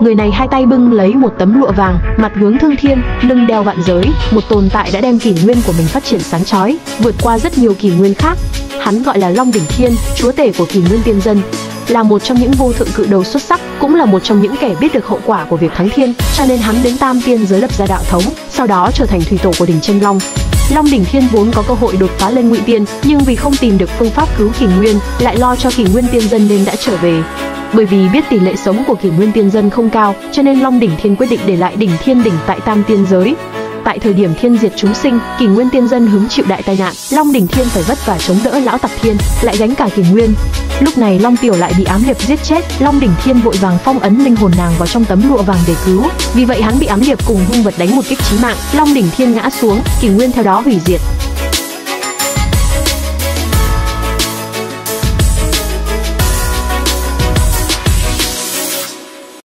Người này hai tay bưng lấy một tấm lụa vàng, mặt hướng thương thiên, lưng đeo vạn giới, một tồn tại đã đem kỷ nguyên của mình phát triển sáng chói, vượt qua rất nhiều kỷ nguyên khác. Hắn gọi là Long Đỉnh Thiên, chúa tể của kỷ nguyên tiên dân, là một trong những vô thượng cự đầu xuất sắc, cũng là một trong những kẻ biết được hậu quả của việc thắng thiên, cho nên hắn đến Tam Tiên giới lập ra đạo thống, sau đó trở thành thủy tổ của đỉnh Trân Long. Long Đỉnh Thiên vốn có cơ hội đột phá lên Ngụy Tiên, nhưng vì không tìm được phương pháp cứu kỷ nguyên, lại lo cho kỷ nguyên tiên dân nên đã trở về. Bởi vì biết tỷ lệ sống của kỷ nguyên tiên dân không cao, cho nên Long Đỉnh Thiên quyết định để lại đỉnh thiên đỉnh tại Tam Tiên giới. Tại thời điểm thiên diệt chúng sinh, kỷ nguyên tiên dân hứng chịu đại tai nạn, Long Đỉnh Thiên phải vất vả chống đỡ lão tặc thiên, lại gánh cả kỷ nguyên. Lúc này Long Tiểu lại bị ám hiệp giết chết, Long Đỉnh Thiên vội vàng phong ấn linh hồn nàng vào trong tấm lụa vàng để cứu. Vì vậy hắn bị ám hiệp cùng hung vật đánh một kích chí mạng, Long Đỉnh Thiên ngã xuống, kỷ nguyên theo đó hủy diệt.